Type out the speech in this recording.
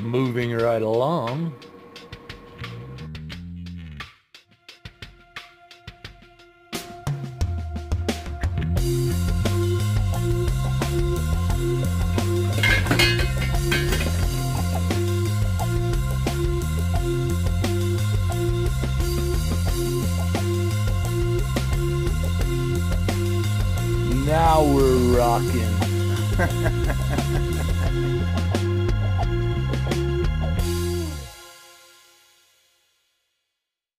Moving right along. Now we're rocking.